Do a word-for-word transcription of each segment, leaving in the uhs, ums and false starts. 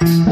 You know.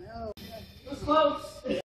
No. It was close.